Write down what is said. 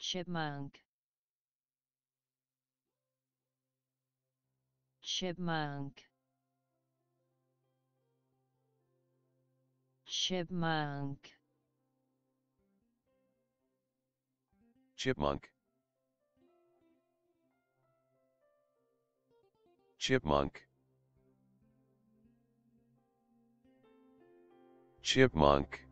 Chipmunk, chipmunk, chipmunk, chipmunk, chipmunk, chipmunk.